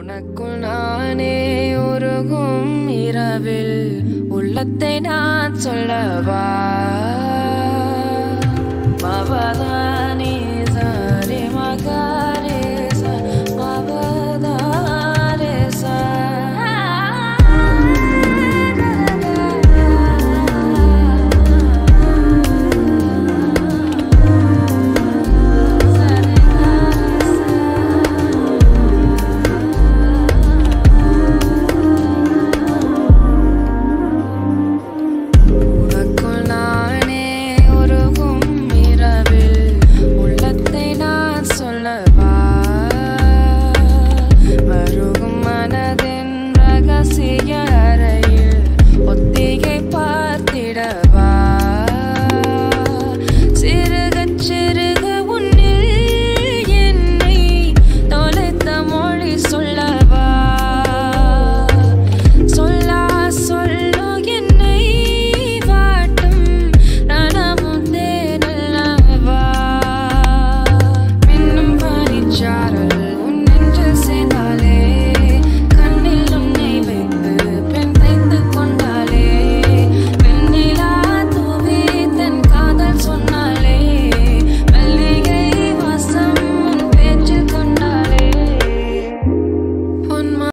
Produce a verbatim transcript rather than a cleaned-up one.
உனக்குநானே உருகும் இரவில் உள்ளத்தை நான் சொல்லவா?